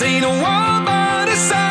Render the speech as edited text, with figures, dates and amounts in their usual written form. This ain't a war, but it's